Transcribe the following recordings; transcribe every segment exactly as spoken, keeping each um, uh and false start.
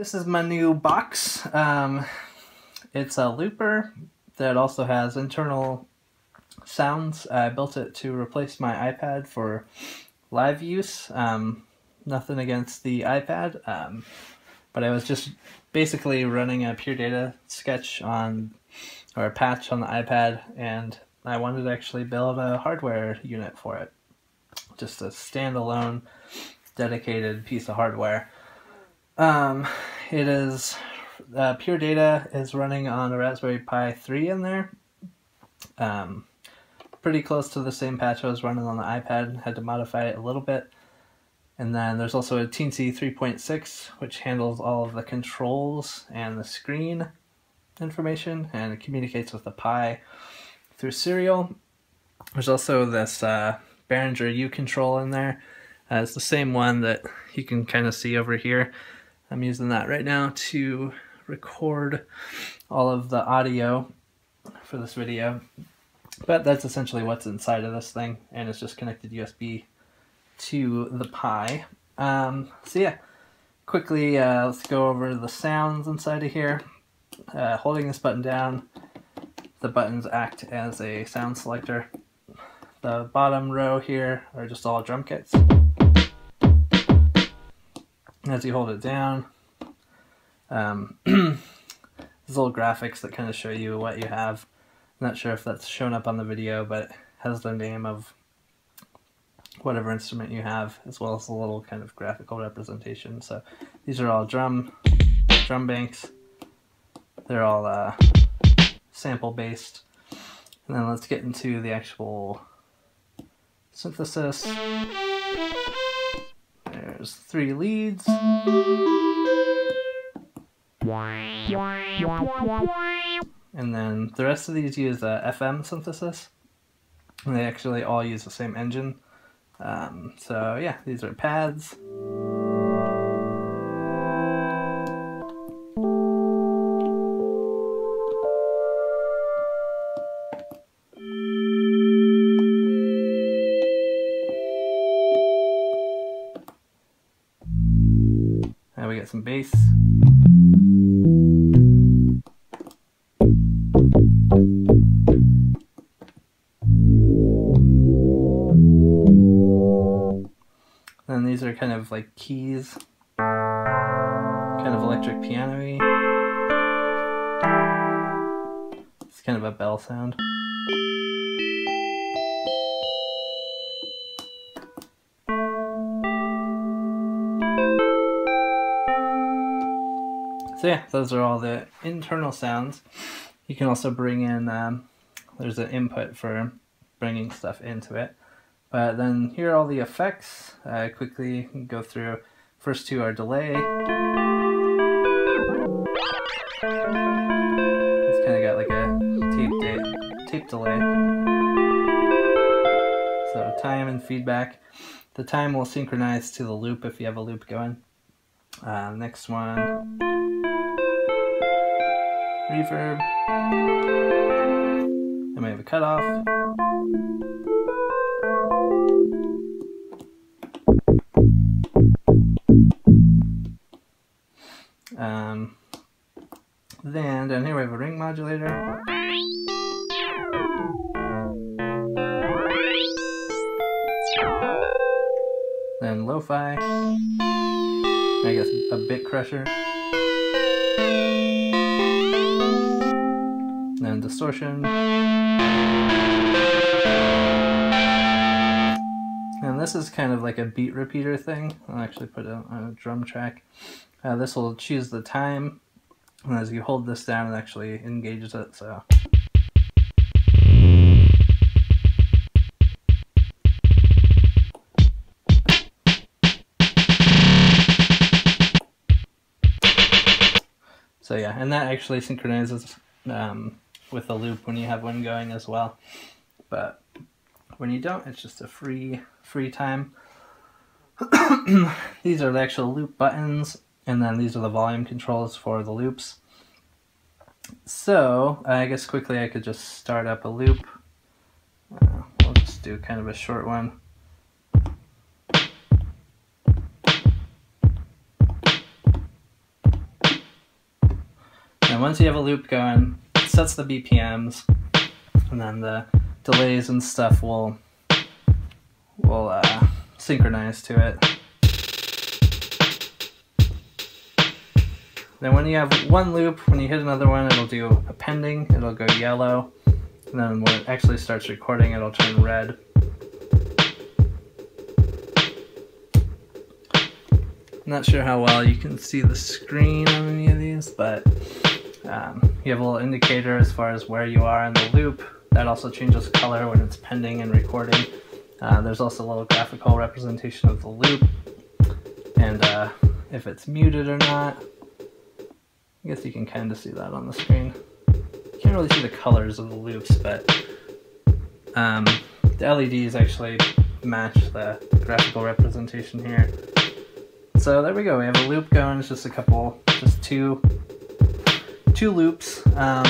This is my new box. Um, it's a looper that also has internal sounds. I built it to replace my iPad for live use. Um, nothing against the iPad, um, but I was just basically running a Pure Data sketch on, or a patch on the iPad, and I wanted to actually build a hardware unit for it. Just a standalone, dedicated piece of hardware. Um, it is, uh, Pure Data is running on a Raspberry Pi three in there. Um, pretty close to the same patch I was running on the iPad, had to modify it a little bit. And then there's also a Teensy three point six, which handles all of the controls and the screen information, and it communicates with the Pi through serial. There's also this uh, Behringer U-Control in there. Uh, it's the same one that you can kind of see over here. I'm using that right now to record all of the audio for this video. But that's essentially what's inside of this thing, and it's just connected U S B to the Pi. Um, so yeah, quickly uh, let's go over the sounds inside of here. Uh, holding this button down, the buttons act as a sound selector. The bottom row here are just all drum kits. As you hold it down, um, there's little graphics that kind of show you what you have. I'm not sure if that's shown up on the video, but it has the name of whatever instrument you have, as well as a little kind of graphical representation. So these are all drum, drum banks. They're all uh, sample based. And then let's get into the actual synthesis. There's three leads. And then the rest of these use the F M synthesis. And they actually all use the same engine. Um, so yeah, these are pads. And we got some bass. And these are kind of like keys, kind of electric piano-y. It's kind of a bell sound. So yeah, those are all the internal sounds. You can also bring in, um, there's an input for bringing stuff into it. But then here are all the effects. I uh, quickly go through. First two are delay. It's kind of got like a tape, de tape delay. So time and feedback. The time will synchronize to the loop if you have a loop going. Uh, next one. Reverb. I might have a cutoff. Um, then down here we have a ring modulator. Then lo-fi. I guess a bit crusher. Then distortion. And this is kind of like a beat repeater thing. I'll actually put it on a drum track. Uh, this will choose the time, and as you hold this down, it actually engages it, so. So yeah, and that actually synchronizes um, with the loop when you have one going as well. But when you don't, it's just a free, free time. These are the actual loop buttons. And then these are the volume controls for the loops. So I guess quickly I could just start up a loop. Uh, we'll just do kind of a short one. And once you have a loop going, it sets the B P Ms, and then the delays and stuff will will uh, synchronize to it. Then when you have one loop, when you hit another one, it'll do appending, it'll go yellow, and then when it actually starts recording, it'll turn red. I'm not sure how well you can see the screen on any of these, but um, you have a little indicator as far as where you are in the loop. That also changes color when it's pending and recording. Uh, there's also a little graphical representation of the loop, and uh, if it's muted or not. I guess you can kind of see that on the screen. You can't really see the colors of the loops, but um, the L E Ds actually match the graphical representation here. So there we go. We have a loop going. It's just a couple, just two, two loops. Um,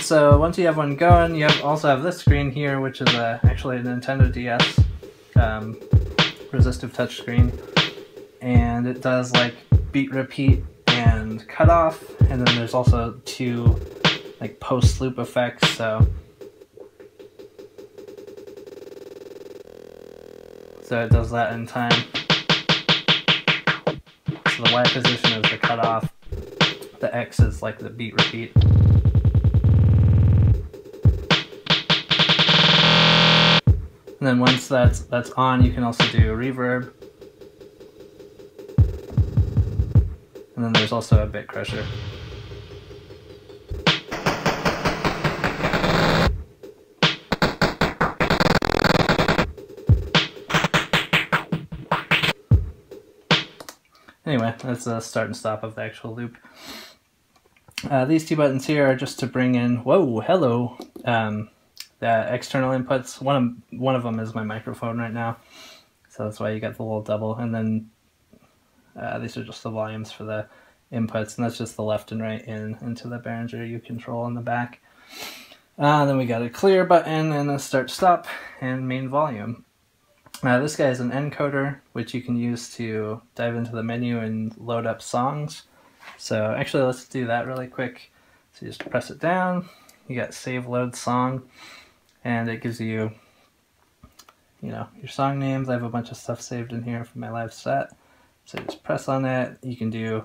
so once you have one going, you have, also have this screen here, which is a, actually a Nintendo D S um, resistive touchscreen. And it does like beat, repeat, and cut off, and then there's also two like post loop effects. So, so it does that in time. So the Y position is the cut off. The X is like the beat, repeat. And then once that's that's on, you can also do reverb. And then there's also a bit crusher. Anyway, that's the start and stop of the actual loop. Uh, these two buttons here are just to bring in, whoa, hello, um, the external inputs. One of, one of them is my microphone right now, so that's why you got the little double. And then Uh, these are just the volumes for the inputs, and that's just the left and right in into the Behringer U-Control in the back. Uh, then we got a clear button and a start stop and main volume. Uh, this guy is an encoder, which you can use to dive into the menu and load up songs. So actually let's do that really quick. So you just press it down, you got save load song, and it gives you, you know, your song names. I have a bunch of stuff saved in here from my live set. So you just press on it. You can do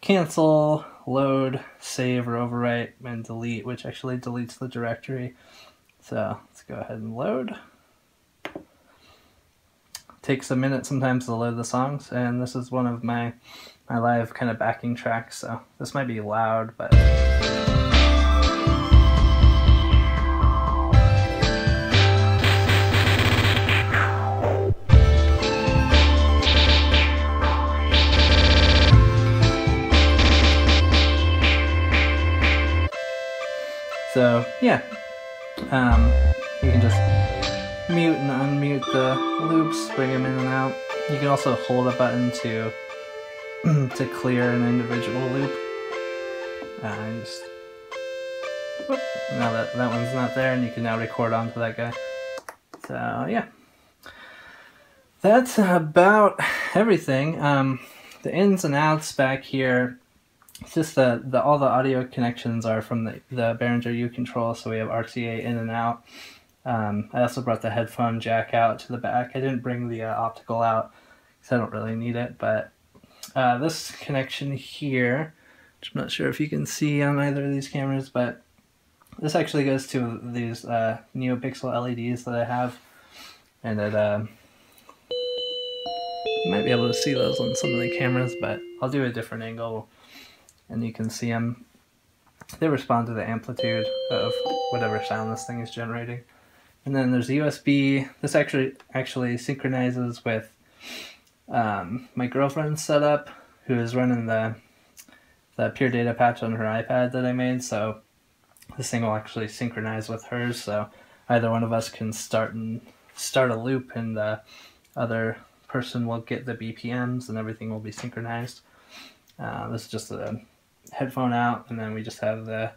cancel, load, save, or overwrite, and delete, which actually deletes the directory. So let's go ahead and load. It takes a minute sometimes to load the songs, and this is one of my, my live kind of backing tracks, so this might be loud, but... So yeah, um, you can just mute and unmute the loops, bring them in and out. You can also hold a button to to clear an individual loop. Uh, just, whoop, now that that one's not there, and you can now record onto that guy. So yeah, that's about everything. Um, the ins and outs back here. It's just the, the all the audio connections are from the, the Behringer U-Control, so we have R C A in and out. Um, I also brought the headphone jack out to the back. I didn't bring the uh, optical out because I don't really need it, but uh, this connection here, which I'm not sure if you can see on either of these cameras, but this actually goes to these uh, NeoPixel L E Ds that I have, and it, uh, you might be able to see those on some of the cameras, but I'll do a different angle. And you can see them, they respond to the amplitude of whatever sound this thing is generating. And then there's the U S B. This actually actually synchronizes with um, my girlfriend's setup, who is running the, the Pure Data patch on her iPad that I made, so this thing will actually synchronize with hers, so either one of us can start and start a loop, and the other person will get the B P Ms, and everything will be synchronized. Uh, this is just a headphone out, and then we just have the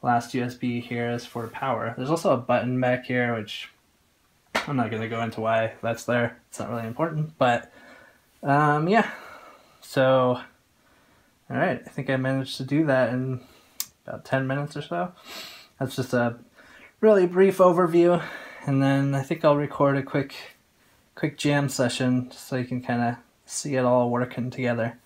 last U S B here is for power. There's also a button back here, which I'm not going to go into why that's there. It's not really important, but um, yeah, So, all right, I think I managed to do that in about ten minutes or so. That's just a really brief overview, and then I think I'll record a quick quick jam session so you can kind of see it all working together.